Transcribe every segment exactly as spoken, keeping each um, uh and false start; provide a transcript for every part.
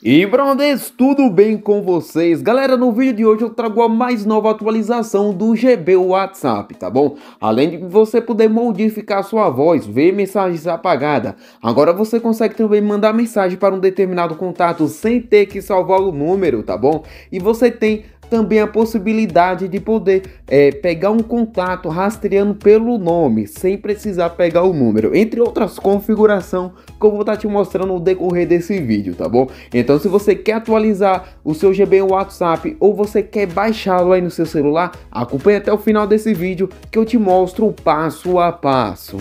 E brothers, tudo bem com vocês? Galera, no vídeo de hoje eu trago a mais nova atualização do G B WhatsApp, tá bom? Além de você poder modificar sua voz, ver mensagens apagadas, agora você consegue também mandar mensagem para um determinado contato sem ter que salvar o número, tá bom? E você tem também a possibilidade de poder é, pegar um contato rastreando pelo nome, sem precisar pegar o número, entre outras configurações que eu vou estar te mostrando no decorrer desse vídeo, tá bom? Então se você quer atualizar o seu G B WhatsApp ou você quer baixá-lo aí no seu celular, acompanhe até o final desse vídeo que eu te mostro o passo a passo.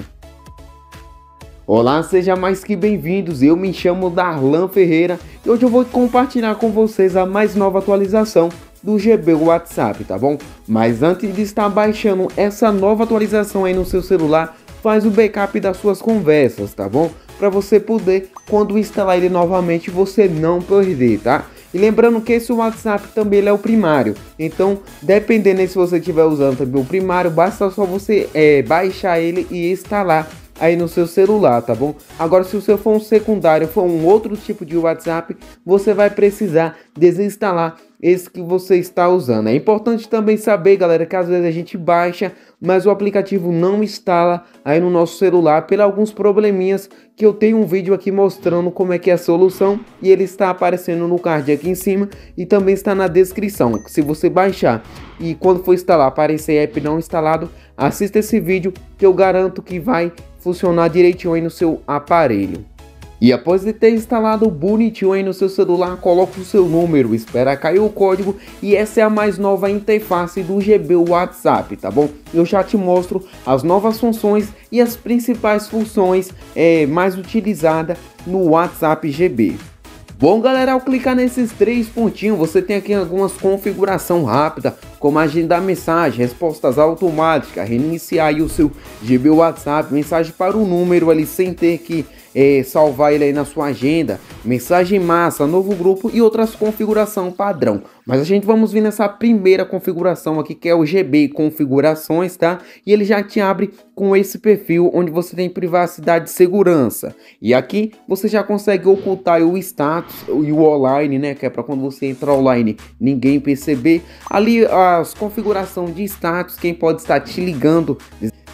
Olá, sejam mais que bem-vindos, eu me chamo Darlan Ferreira e hoje eu vou compartilhar com vocês a mais nova atualização do G B WhatsApp, tá bom? Mas antes de estar baixando essa nova atualização aí no seu celular, faz o backup das suas conversas, tá bom? Para você poder, quando instalar ele novamente, você não perder, tá? E lembrando que esse WhatsApp também ele é o primário, então dependendo se você estiver usando também o primário, basta só você é, baixar ele e instalar aí no seu celular, tá bom? Agora se o seu for um secundário, for um outro tipo de WhatsApp, você vai precisar desinstalar esse que você está usando. É importante também saber, galera, que às vezes a gente baixa, mas o aplicativo não instala aí no nosso celular por alguns probleminhas que eu tenho um vídeo aqui mostrando como é que é a solução, e ele está aparecendo no card aqui em cima e também está na descrição. Se você baixar e quando for instalar aparecer app não instalado, assista esse vídeo que eu garanto que vai funcionar direitinho aí no seu aparelho. E após de ter instalado bonitinho aí no seu celular, coloca o seu número, espera cair o código, e essa é a mais nova interface do G B WhatsApp, tá bom? Eu já te mostro as novas funções e as principais funções é, mais utilizadas no WhatsApp G B. Bom galera, ao clicar nesses três pontinhos, você tem aqui algumas configurações rápidas, como agendar mensagem, respostas automáticas, reiniciar aí o seu G B WhatsApp, mensagem para o número ali sem ter que é, salvar ele aí na sua agenda, mensagem massa, novo grupo e outras configurações padrão. Mas a gente vamos vir nessa primeira configuração aqui, que é o G B Configurações, tá? E ele já te abre com esse perfil onde você tem privacidade e segurança. E aqui você já consegue ocultar o status e o online, né, que é para quando você entrar online ninguém perceber. Ali as configurações de status, quem pode estar te ligando,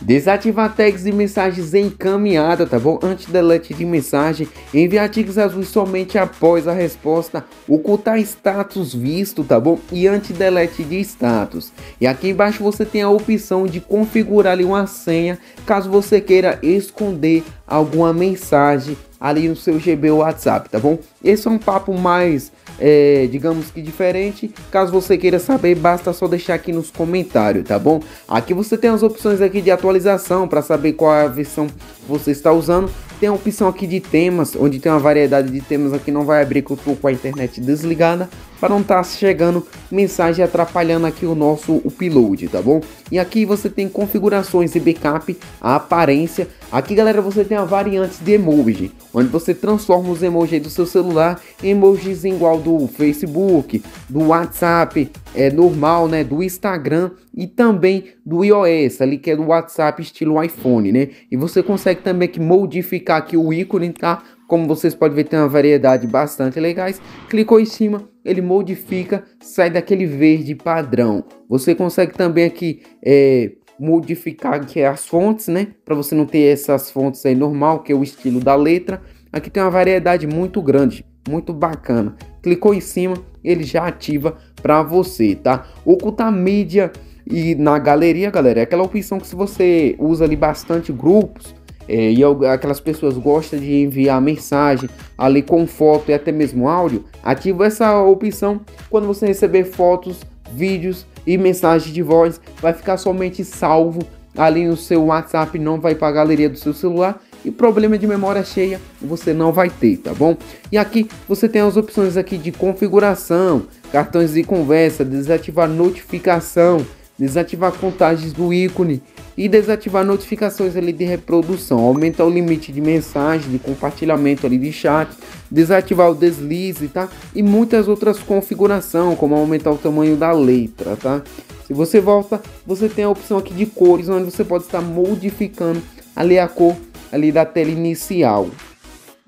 desativar tags de mensagens encaminhada, tá bom? Anti-delete de mensagem, enviar tiques azuis somente após a resposta, ocultar status visto, tá bom? E anti-delete de status. E aqui embaixo você tem a opção de configurar ali uma senha, caso você queira esconder alguma mensagem ali no seu G B WhatsApp, tá bom? Esse é um papo mais, é, digamos que diferente. Caso você queira saber, basta só deixar aqui nos comentários, tá bom? Aqui você tem as opções aqui de atualização, para saber qual é a versão que você está usando. Tem a opção aqui de temas, onde tem uma variedade de temas aqui, não vai abrir com a internet desligada, para não estar chegando mensagem atrapalhando aqui o nosso upload, tá bom? E aqui você tem configurações e backup, a aparência. Aqui, galera, você tem a variante de emoji, onde você transforma os emojis do seu celular em emojis igual do Facebook, do WhatsApp, é normal, né, do Instagram e também do iOS, ali que é do WhatsApp estilo iPhone, né? E você consegue também que modificar aqui o ícone, tá? Como vocês podem ver, tem uma variedade bastante legais. Clicou em cima, ele modifica, sai daquele verde padrão. Você consegue também aqui é, modificar que é as fontes, né, para você não ter essas fontes aí normal, que é o estilo da letra. Aqui tem uma variedade muito grande, muito bacana. Clicou em cima, ele já ativa para você, tá? Ocultar mídia e na galeria, galera, é aquela opção que se você usa ali bastante grupos, É, e aquelas pessoas gostam de enviar mensagem ali com foto e até mesmo áudio, ativa essa opção. Quando você receber fotos, vídeos e mensagem de voz, vai ficar somente salvo ali no seu WhatsApp, não vai para a galeria do seu celular, e problema de memória cheia você não vai ter, tá bom? E aqui você tem as opções aqui de configuração, cartões de conversa, desativar notificação, desativar contagens do ícone e desativar notificações ali de reprodução, aumentar o limite de mensagem, de compartilhamento ali de chat, desativar o deslize, tá? E muitas outras configurações, como aumentar o tamanho da letra, tá? Se você volta, você tem a opção aqui de cores, onde você pode estar modificando ali a cor ali da tela inicial.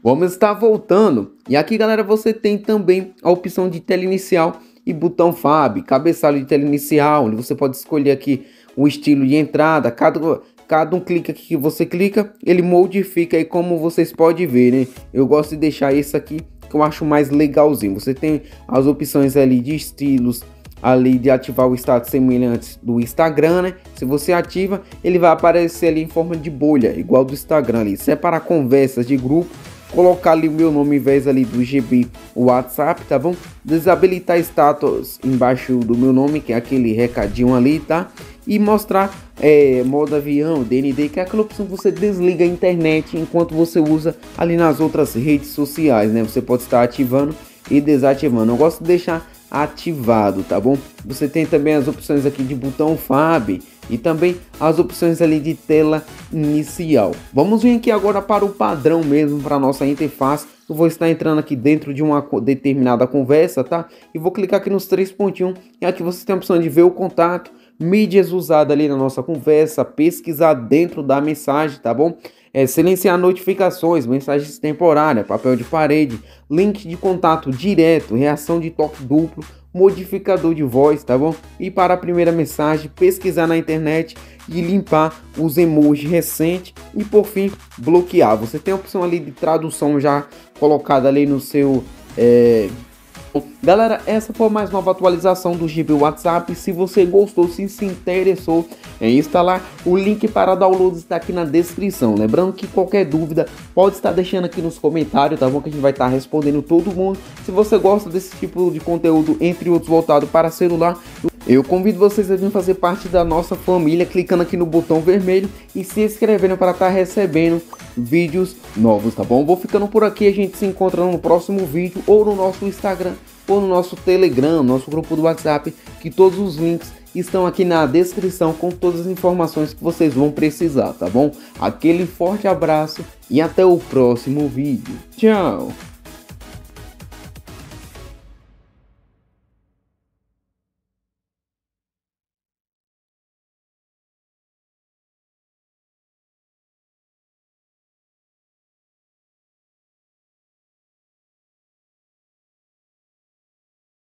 Vamos estar voltando. E aqui, galera, você tem também a opção de tela inicial e botão F A B, cabeçalho de tela inicial, onde você pode escolher aqui o estilo de entrada. Cada, cada um clique aqui que você clica, ele modifica aí, como vocês podem ver, né? Eu gosto de deixar esse aqui, que eu acho mais legalzinho. Você tem as opções ali de estilos, ali de ativar o status semelhantes do Instagram, né? Se você ativa, ele vai aparecer ali em forma de bolha, igual do Instagram ali. Separar conversas de grupo, colocar ali o meu nome em vez ali do G B WhatsApp, tá bom? Desabilitar status embaixo do meu nome, que é aquele recadinho ali, tá? E mostrar é, modo avião, D N D, que é aquela opção que você desliga a internet enquanto você usa ali nas outras redes sociais, né? Você pode estar ativando e desativando. Eu gosto de deixar ativado, tá bom? Você tem também as opções aqui de botão F A B e também as opções ali de tela inicial. Vamos vir aqui agora para o padrão mesmo, para a nossa interface. Eu vou estar entrando aqui dentro de uma determinada conversa, tá? E vou clicar aqui nos três pontinhos e aqui você tem a opção de ver o contato, mídias usadas ali na nossa conversa, pesquisar dentro da mensagem, tá bom? É, silenciar notificações, mensagens temporárias, papel de parede, link de contato direto, reação de toque duplo, modificador de voz, tá bom? E para a primeira mensagem, pesquisar na internet e limpar os emojis recentes e, por fim, bloquear. Você tem a opção ali de tradução já colocada ali no seu... É... Galera, essa foi mais uma atualização do G B WhatsApp. Se você gostou, se se interessou em instalar, o link para download está aqui na descrição. Lembrando que qualquer dúvida pode estar deixando aqui nos comentários, tá bom? Que a gente vai estar respondendo todo mundo. Se você gosta desse tipo de conteúdo, entre outros voltado para celular, eu convido vocês a vir fazer parte da nossa família, clicando aqui no botão vermelho e se inscrevendo para estar recebendo vídeos novos, tá bom? Vou ficando por aqui, a gente se encontra no próximo vídeo ou no nosso Instagram ou no nosso Telegram, nosso grupo do WhatsApp, que todos os links estão aqui na descrição com todas as informações que vocês vão precisar, tá bom? Aquele forte abraço e até o próximo vídeo. Tchau!